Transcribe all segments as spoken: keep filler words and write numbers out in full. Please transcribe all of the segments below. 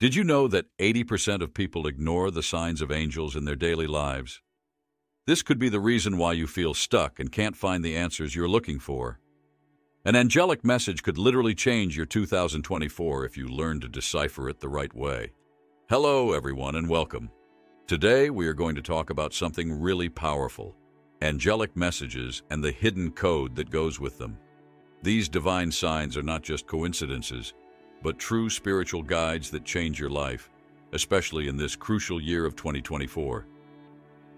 Did you know that eighty percent of people ignore the signs of angels in their daily lives? This could be the reason why you feel stuck and can't find the answers you're looking for. An angelic message could literally change your two thousand twenty-four if you learn to decipher it the right way. Hello, everyone, and welcome. Today, we are going to talk about something really powerful: angelic messages and the hidden code that goes with them. These divine signs are not just coincidences, but true spiritual guides that change your life, especially in this crucial year of twenty twenty-four.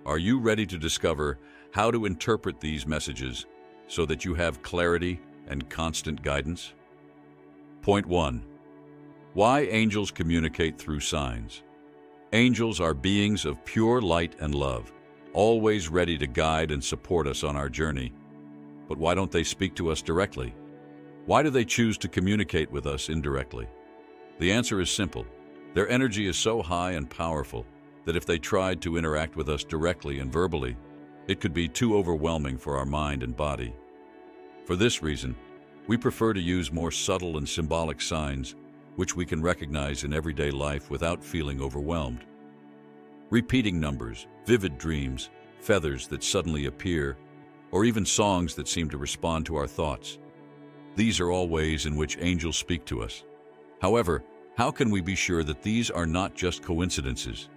Are you ready to discover how to interpret these messages so that you have clarity and constant guidance? Point one. Why angels communicate through signs. Angels are beings of pure light and love, always ready to guide and support us on our journey. But why don't they speak to us directly? Why do they choose to communicate with us indirectly? The answer is simple. Their energy is so high and powerful that if they tried to interact with us directly and verbally, it could be too overwhelming for our mind and body. For this reason, we prefer to use more subtle and symbolic signs, which we can recognize in everyday life without feeling overwhelmed. Repeating numbers, vivid dreams, feathers that suddenly appear, or even songs that seem to respond to our thoughts. These are all ways in which angels speak to us. However, how can we be sure that these are not just coincidences?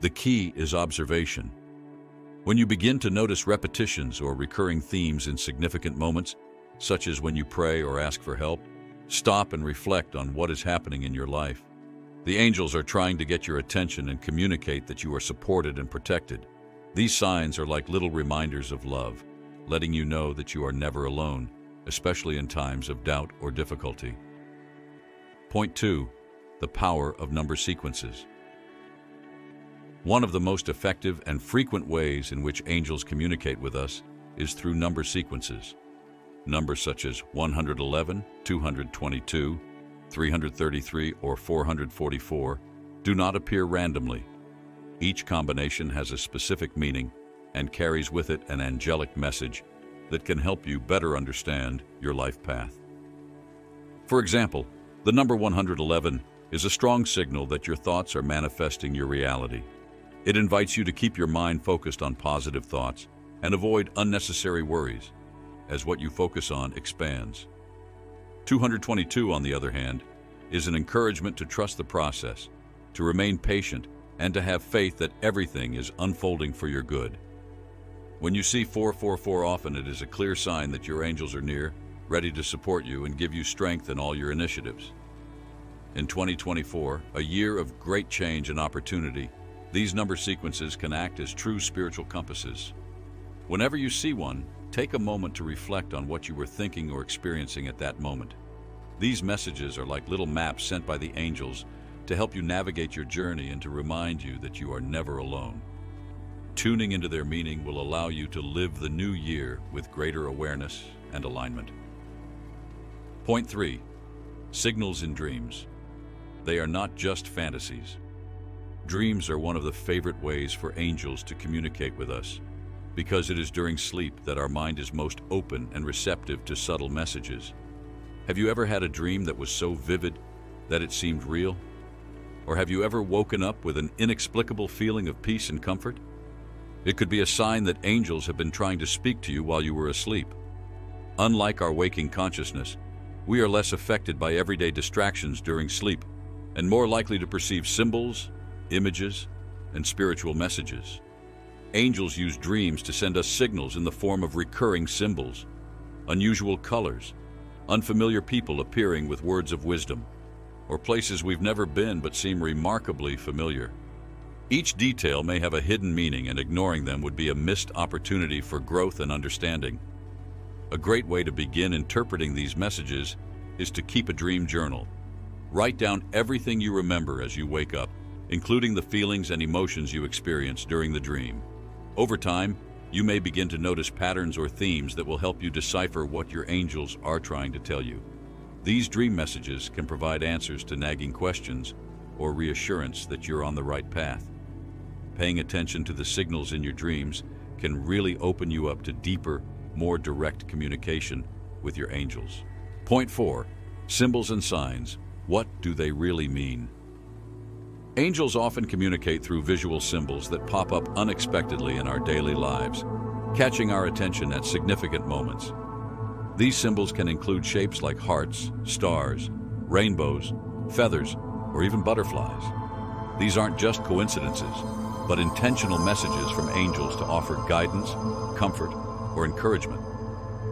The key is observation. When you begin to notice repetitions or recurring themes in significant moments, such as when you pray or ask for help, stop and reflect on what is happening in your life. The angels are trying to get your attention and communicate that you are supported and protected. These signs are like little reminders of love, letting you know that you are never alone, especially in times of doubt or difficulty. Point two, the power of number sequences. One of the most effective and frequent ways in which angels communicate with us is through number sequences. Numbers such as one hundred eleven, two hundred twenty-two, three hundred thirty-three, or four hundred forty-four do not appear randomly. Each combination has a specific meaning and carries with it an angelic message that can help you better understand your life path. For example, the number one hundred eleven is a strong signal that your thoughts are manifesting your reality. It invites you to keep your mind focused on positive thoughts and avoid unnecessary worries, as what you focus on expands. two hundred twenty-two, on the other hand, is an encouragement to trust the process, to remain patient, and to have faith that everything is unfolding for your good. When you see four four four often, it is a clear sign that your angels are near, ready to support you and give you strength in all your initiatives. In twenty twenty-four, a year of great change and opportunity, these number sequences can act as true spiritual compasses. Whenever you see one, take a moment to reflect on what you were thinking or experiencing at that moment. These messages are like little maps sent by the angels to help you navigate your journey and to remind you that you are never alone. Tuning into their meaning will allow you to live the new year with greater awareness and alignment. Point three, signals in dreams. They are not just fantasies. Dreams are one of the favorite ways for angels to communicate with us, because it is during sleep that our mind is most open and receptive to subtle messages. Have you ever had a dream that was so vivid that it seemed real? Or have you ever woken up with an inexplicable feeling of peace and comfort? It could be a sign that angels have been trying to speak to you while you were asleep. Unlike our waking consciousness, we are less affected by everyday distractions during sleep and more likely to perceive symbols, images, and spiritual messages. Angels use dreams to send us signals in the form of recurring symbols, unusual colors, unfamiliar people appearing with words of wisdom, or places we've never been but seem remarkably familiar. Each detail may have a hidden meaning, and ignoring them would be a missed opportunity for growth and understanding. A great way to begin interpreting these messages is to keep a dream journal. Write down everything you remember as you wake up, including the feelings and emotions you experience during the dream. Over time, you may begin to notice patterns or themes that will help you decipher what your angels are trying to tell you. These dream messages can provide answers to nagging questions or reassurance that you're on the right path. Paying attention to the signals in your dreams can really open you up to deeper, more direct communication with your angels. Point four, symbols and signs. What do they really mean? Angels often communicate through visual symbols that pop up unexpectedly in our daily lives, catching our attention at significant moments. These symbols can include shapes like hearts, stars, rainbows, feathers, or even butterflies. These aren't just coincidences, but intentional messages from angels to offer guidance, comfort, or encouragement.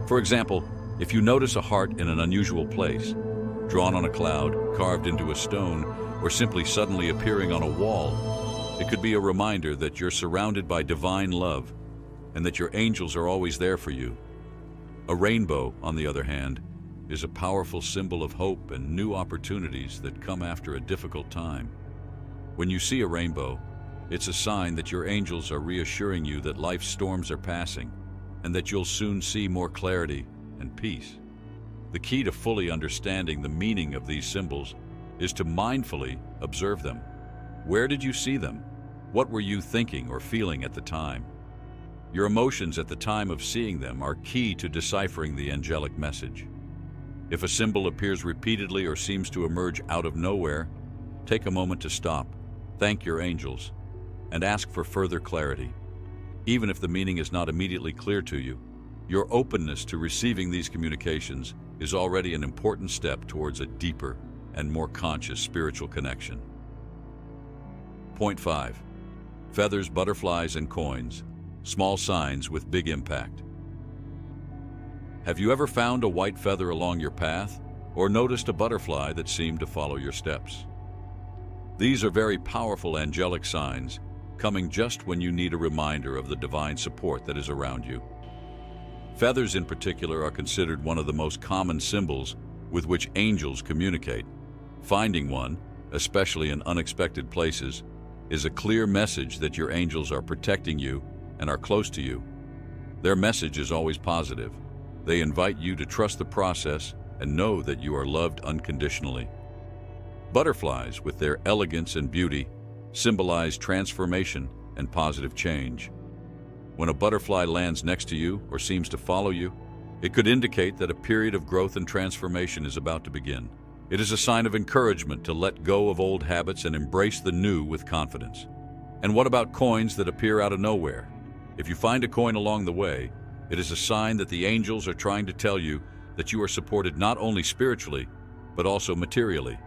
For example, if you notice a heart in an unusual place, drawn on a cloud, carved into a stone, or simply suddenly appearing on a wall, it could be a reminder that you're surrounded by divine love and that your angels are always there for you. A rainbow, on the other hand, is a powerful symbol of hope and new opportunities that come after a difficult time. When you see a rainbow, it's a sign that your angels are reassuring you that life's storms are passing and that you'll soon see more clarity and peace. The key to fully understanding the meaning of these symbols is to mindfully observe them. Where did you see them? What were you thinking or feeling at the time? Your emotions at the time of seeing them are key to deciphering the angelic message. If a symbol appears repeatedly or seems to emerge out of nowhere, take a moment to stop, thank your angels, and ask for further clarity. Even if the meaning is not immediately clear to you, your openness to receiving these communications is already an important step towards a deeper and more conscious spiritual connection. Point five. Feathers, butterflies, and coins. Small signs with big impact. Have you ever found a white feather along your path or noticed a butterfly that seemed to follow your steps? These are very powerful angelic signs, coming just when you need a reminder of the divine support that is around you. Feathers in particular are considered one of the most common symbols with which angels communicate. Finding one, especially in unexpected places, is a clear message that your angels are protecting you and are close to you. Their message is always positive. They invite you to trust the process and know that you are loved unconditionally. Butterflies, with their elegance and beauty, symbolize transformation and positive change. When a butterfly lands next to you or seems to follow you, it could indicate that a period of growth and transformation is about to begin. It is a sign of encouragement to let go of old habits and embrace the new with confidence. And what about coins that appear out of nowhere? If you find a coin along the way, it is a sign that the angels are trying to tell you that you are supported not only spiritually, but also materially.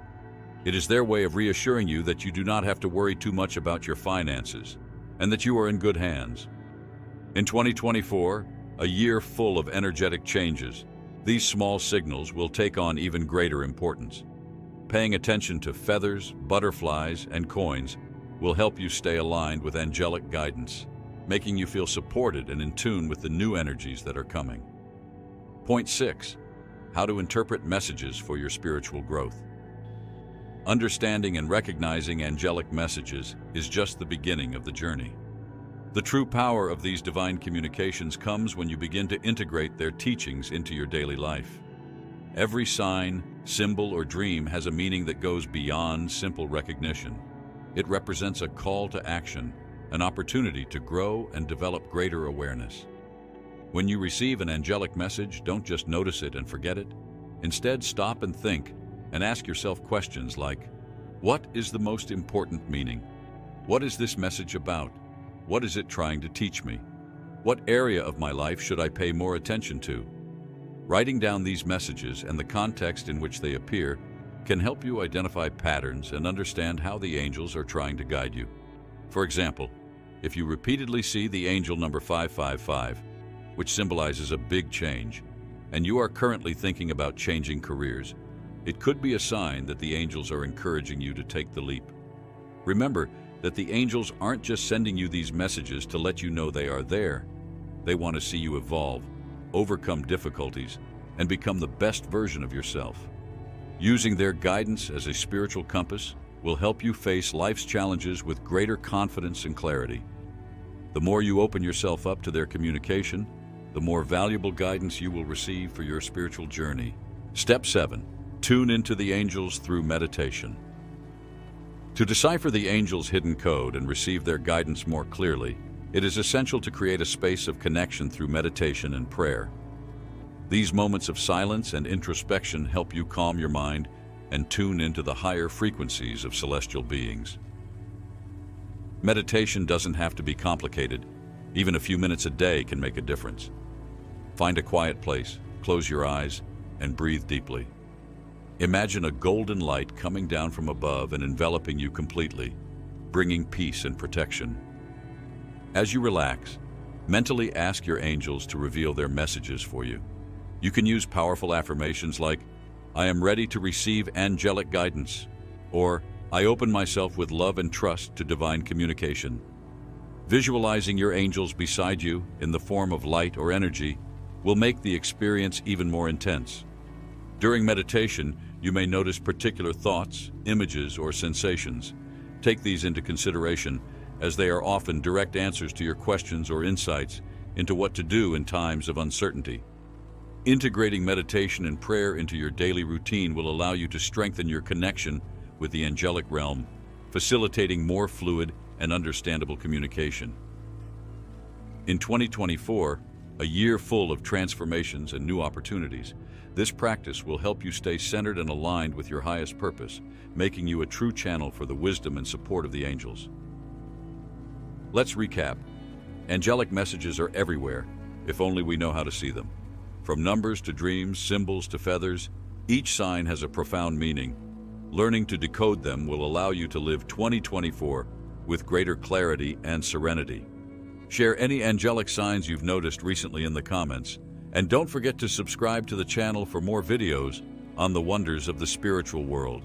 It is their way of reassuring you that you do not have to worry too much about your finances and that you are in good hands. In twenty twenty-four, a year full of energetic changes, these small signals will take on even greater importance. Paying attention to feathers, butterflies, and coins will help you stay aligned with angelic guidance, making you feel supported and in tune with the new energies that are coming. Point six, how to interpret messages for your spiritual growth. Understanding and recognizing angelic messages is just the beginning of the journey. The true power of these divine communications comes when you begin to integrate their teachings into your daily life. Every sign, symbol, or dream has a meaning that goes beyond simple recognition. It represents a call to action, an opportunity to grow and develop greater awareness. When you receive an angelic message, don't just notice it and forget it. Instead, stop and think and ask yourself questions like, what is the most important meaning? What is this message about? What is it trying to teach me? What area of my life should I pay more attention to? Writing down these messages and the context in which they appear can help you identify patterns and understand how the angels are trying to guide you. For example, if you repeatedly see the angel number five five five, which symbolizes a big change, and you are currently thinking about changing careers, it could be a sign that the angels are encouraging you to take the leap. Remember that the angels aren't just sending you these messages to let you know they are there. They want to see you evolve, overcome difficulties, and become the best version of yourself. Using their guidance as a spiritual compass will help you face life's challenges with greater confidence and clarity. The more you open yourself up to their communication, the more valuable guidance you will receive for your spiritual journey. Step seven, tune into the angels through meditation. To decipher the angels' hidden code and receive their guidance more clearly, it is essential to create a space of connection through meditation and prayer. These moments of silence and introspection help you calm your mind and tune into the higher frequencies of celestial beings. Meditation doesn't have to be complicated. Even a few minutes a day can make a difference. Find a quiet place, close your eyes, and breathe deeply. Imagine a golden light coming down from above and enveloping you completely, bringing peace and protection. As you relax, mentally ask your angels to reveal their messages for you. You can use powerful affirmations like, "I am ready to receive angelic guidance," or "I open myself with love and trust to divine communication." Visualizing your angels beside you in the form of light or energy will make the experience even more intense. During meditation, you may notice particular thoughts, images, or sensations. Take these into consideration, as they are often direct answers to your questions or insights into what to do in times of uncertainty. Integrating meditation and prayer into your daily routine will allow you to strengthen your connection with the angelic realm, facilitating more fluid and understandable communication. In twenty twenty-four, a year full of transformations and new opportunities, this practice will help you stay centered and aligned with your highest purpose, making you a true channel for the wisdom and support of the angels. Let's recap. Angelic messages are everywhere, if only we know how to see them. From numbers to dreams, symbols to feathers, each sign has a profound meaning. Learning to decode them will allow you to live twenty twenty-four with greater clarity and serenity. Share any angelic signs you've noticed recently in the comments, and don't forget to subscribe to the channel for more videos on the wonders of the spiritual world.